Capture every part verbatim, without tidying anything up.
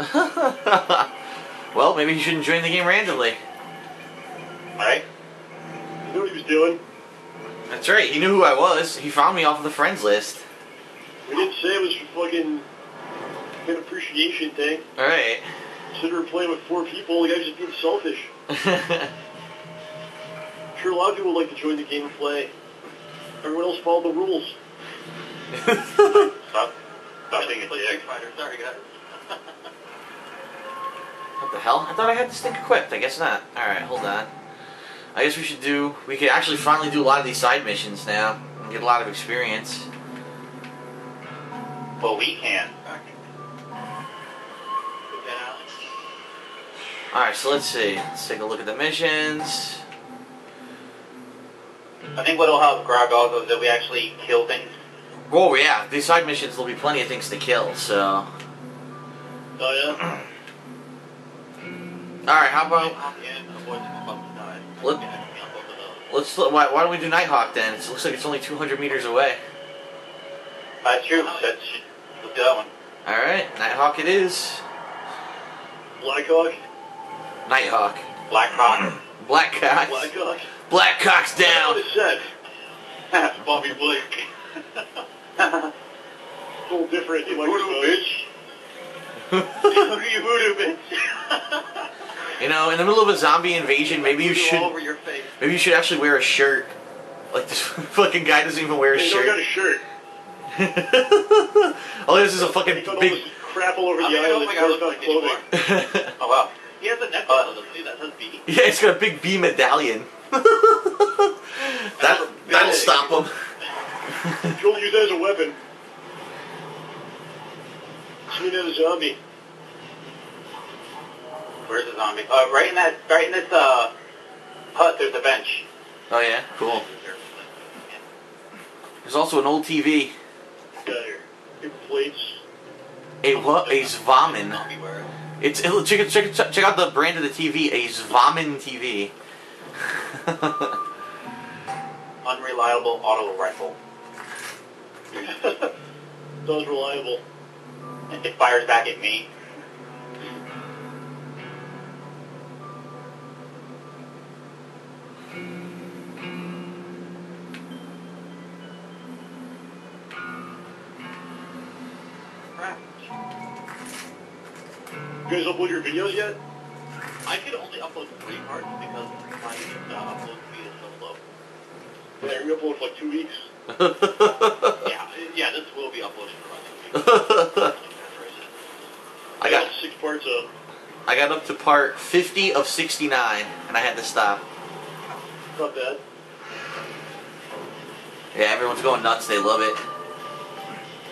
Well, maybe you shouldn't join the game randomly. Alright. He knew what he was doing. That's right, he knew who I was. He found me off of the friends list. We didn't say it was for fucking an appreciation thing. Alright. Consider playing with four people, the guy's just being selfish. I'm sure a lot of people would like to join the game and play. Everyone else followed the rules. Stop. Stop thinking play Egg Fighter. Sorry, guys. What the hell? I thought I had this thing equipped. I guess not. Alright, hold on. I guess we should do... We could actually finally do a lot of these side missions now. And get a lot of experience. Well, we can. Alright, so let's see. Let's take a look at the missions. I think what'll help Grog also is that we actually kill things. Oh yeah, these side missions, there'll be plenty of things to kill, so... Oh yeah? Alright, how about... Let, let's... Why, why don't we do Nighthawk then? It looks like it's only two hundred meters away. That's true. That's... Look that one. Alright, Nighthawk it is. Blackhawk? Nighthawk. Blackhawk? Blackcock. Blackhawk. Blackcock's down! That's what it said. Bobby Blake. It's all different. You voodoo bitch. You voodoo bitch. You know, in the middle of a zombie invasion, maybe you should. Over your face. Maybe you should actually wear a shirt. Like this fucking guy doesn't even wear a hey, shirt. Don't got a shirt. All this is a fucking big crap all over the eye of his clothing. Oh wow. He has a necklace on his sleeve that says B. Yeah, he's got a big B medallion. that that'll stop him. If you only use that as a weapon, shoot at a zombie. Where's the zombie? Uh, right in that, right in this uh, hut. There's a bench. Oh yeah, cool. There's also an old T V. Yeah, it plates. A what? A Zvamin. It's it, check, check, check check out the brand of the T V. A Zvamin T V. Unreliable auto rifle. Those reliable. It fires back at me. You guys upload your videos yet? I can only upload three parts because my uh, upload speed is so low. Yeah, you upload for like two weeks. yeah, yeah, this will be uploaded for about two weeks. I got six parts up. I got up to part fifty of sixty-nine, and I had to stop. Not bad. Yeah, everyone's going nuts. They love it.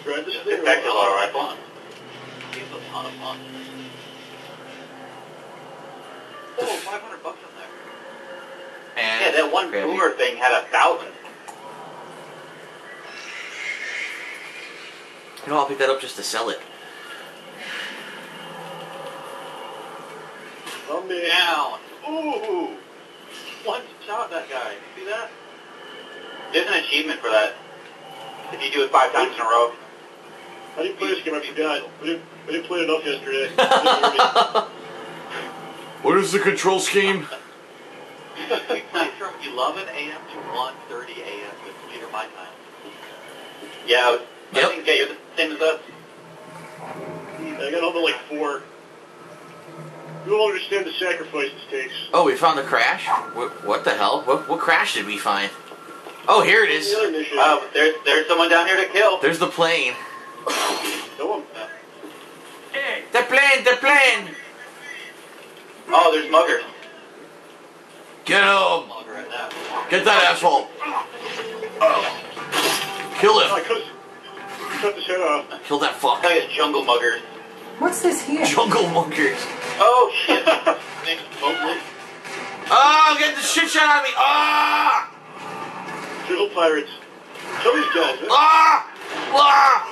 Right, this is back to a lot of fun. It's a lot of fun. Oh, five hundred bucks on there. And yeah, that one boomer thing had a thousand. You know, I'll pick that up just to sell it. Come down. Ooh. One shot that guy. See that? There's an achievement for that. If you do it five times in a row. I didn't play this game, I forgot. I didn't, I didn't play enough yesterday. What is the control scheme? We played from eleven A M to one thirty A M with later my time. Yeah, I yep. think you're the same as us. I got home at like four. You don't understand the sacrifice this takes. Oh, we found the crash? What, what the hell? What, what crash did we find? Oh, here it is. Oh, there's, there's someone down here to kill. There's the plane. No one. Hey. The plane, the plane! Oh, there's Mugger. Get him! Get that asshole! Kill him! Kill that fuck. That is Jungle Mugger. What's this here? Jungle Muggers. Oh, shit. Oh, get the shit shot out of me! Ah! Jungle Pirates. Somebody's dead. Ah! Ah!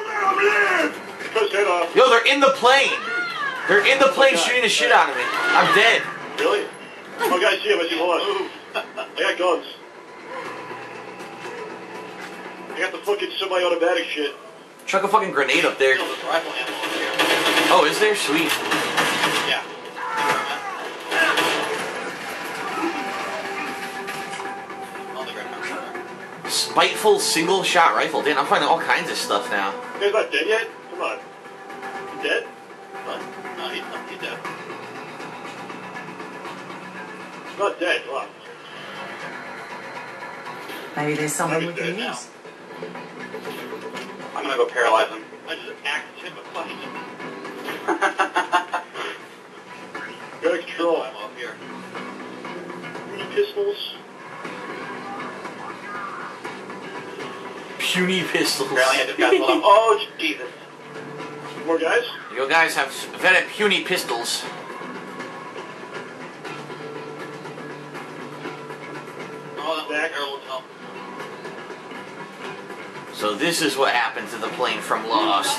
Yo, they're in the plane! They're in the plane oh shooting the shit out of me. I'm dead. Really? Oh, guys, see him. I see him. Hold on. I got guns. I got the fucking semi-automatic shit. Chuck a fucking grenade up there. Oh, is there? Sweet. Yeah. Spiteful single shot rifle. Damn, I'm finding all kinds of stuff now. He's not dead yet? Come on. He dead? Come on. No, he's not he's dead. He's not dead, come on. Maybe there's someone we can use. I'm gonna go paralyze him. I just axed him a fight. Good control. I'm up here. Any pistols? Puny pistols. Apparently I just got pulled up. Oh, Jesus. More guys? You guys have very puny pistols. Oh, that girl will help. So this is what happened to the plane from Lost.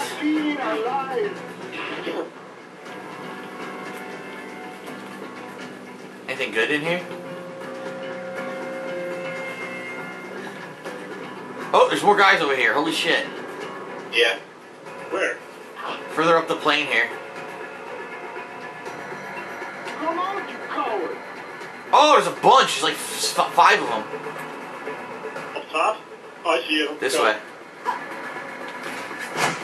Anything good in here? Oh, there's more guys over here. Holy shit. Yeah. Where? Further up the plane here. Come on, you coward. Oh, there's a bunch. There's like f five of them. Up top? Oh, I see you. This Go. way.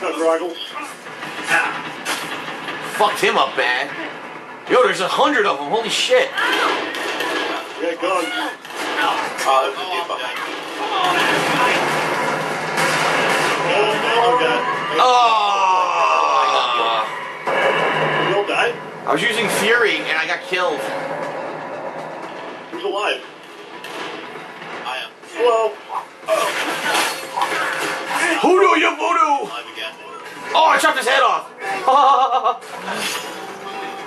No goggles. Ah. Fucked him up bad. Yo, there's a hundred of them. Holy shit. Yeah, guns. Oh, this is deep behind. Oh! You'll die? I was using Fury and I got killed. Who's alive? I am. Hello. Oh. Hoodoo, you voodoo! Alive again. Oh, I chopped his head off!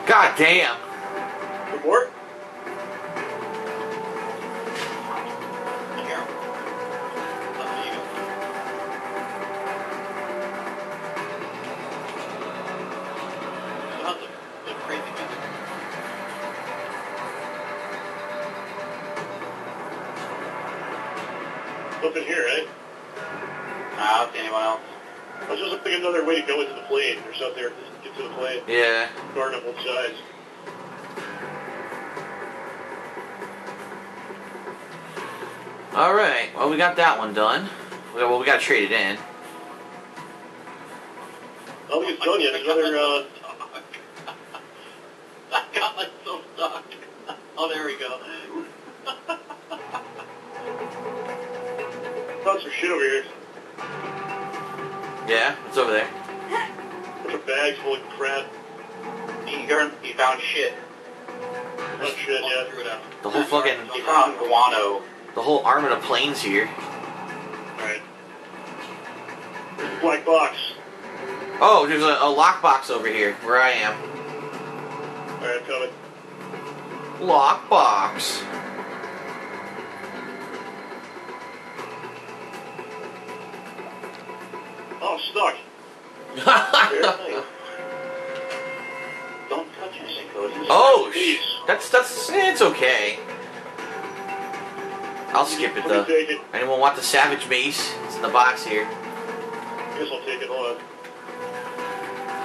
God damn. Report? Up in here, eh? Nah, it's anyone else. I was just looking another way to go into the plane. There's out there, just get to the plane. Yeah. Guard on both sides. Alright, well, we got that one done. Well, we gotta trade it in. I don't think it's done yet. There's another, uh... I got myself stuck. Oh, there we go. There's some shit over here. Yeah, what's over there? There's a bag full of crap. He found, he found shit. Found shit, yeah. The whole fucking... He found guano. The whole armament of planes here. Alright. Black box. Oh, there's a, a lockbox over here, where I am. Alright, I'm coming. Lockbox. Oh, I'm stuck. Don't touch your psychosis. Oh, sh that's, that's, eh, it's okay. I'll skip it, though. It. Anyone want the Savage Mace? It's in the box here. I guess I'll take it, hold on.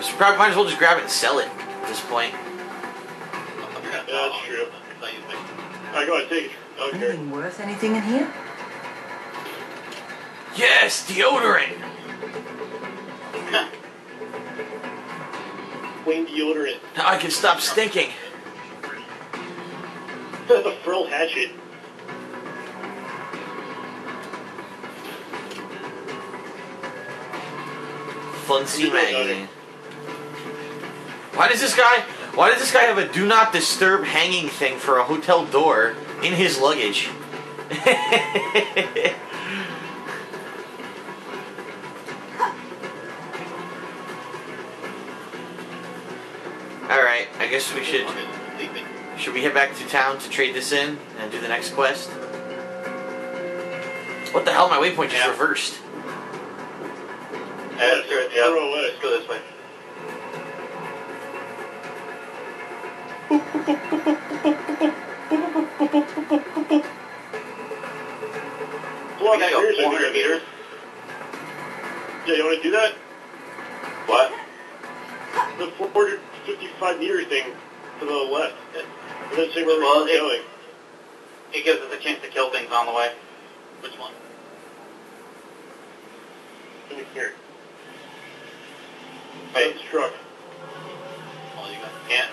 Just probably, might as well just grab it and sell it at this point. Yeah, that's true. Alright, go ahead, take it. Okay. Anything worth anything in here? Yes, deodorant! Wing deodorant. Now I can stop stinking. The frill hatchet. Fancy magazine. Why does this guy? Why does this guy have a do not disturb hanging thing for a hotel door in his luggage? Alright, I guess we should... Should we head back to town to trade this in and do the next quest? What the hell? My waypoint just yeah. reversed. Yeah, let's do it. Yeah, let's go this way. We gotta go four hundred meters. Yeah, you wanna do that? What? The four hundred fifty-five five meter thing to the left. Let's see where well, we're going. It gives us a chance to kill things on the way. Which one? In here. Hey, it's truck. Oh, you guys can't.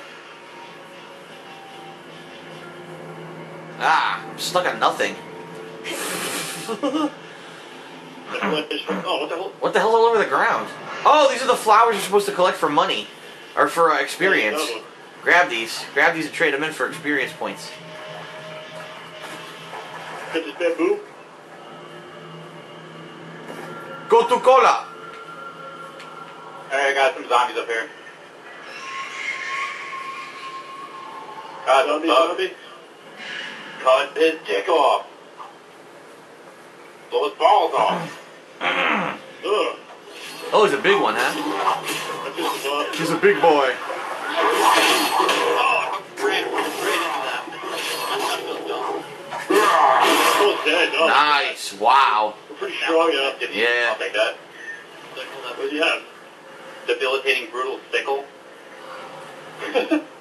Ah, I'm stuck on nothing. Oh, what the hell? What the hell all over the ground? Oh, these are the flowers you're supposed to collect for money. Or for uh, experience. Grab these. Grab these and trade them in for experience points. This is bamboo. Go to cola! Alright, I got some zombies up here. Cut zombie, zombie. Cut his dick off. Blow his balls off. Ugh. Oh, he's a big one, huh? He's a big boy. Oh, I ran right into that. Oh, dead. Oh, nice, wow. We're pretty strong, yeah. Yeah. I'll take that. What do you have? Debilitating, brutal sickle.